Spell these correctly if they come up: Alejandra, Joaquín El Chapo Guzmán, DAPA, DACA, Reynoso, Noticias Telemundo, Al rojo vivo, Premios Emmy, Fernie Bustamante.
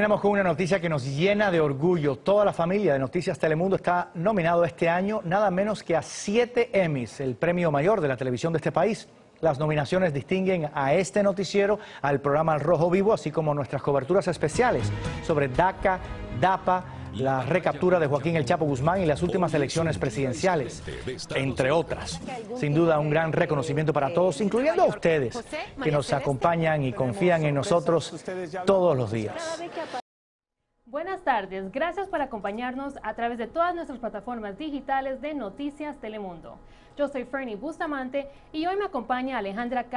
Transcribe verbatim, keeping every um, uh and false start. Tenemos con una noticia que nos llena de orgullo. Toda la familia de Noticias Telemundo está nominado este año nada menos que a siete Emmys, el premio mayor de la televisión de este país. Las nominaciones distinguen a este noticiero, al programa Al Rojo Vivo, así como nuestras coberturas especiales sobre DACA, DAPA, la recaptura de Joaquín El Chapo Guzmán y las últimas elecciones presidenciales, entre otras. Sin duda, un gran reconocimiento para todos, incluyendo a ustedes, que nos acompañan y confían en nosotros todos los días. Buenas tardes, gracias por acompañarnos a través de todas nuestras plataformas digitales de Noticias Telemundo. Yo soy Fernie Bustamante y hoy me acompaña Alejandra.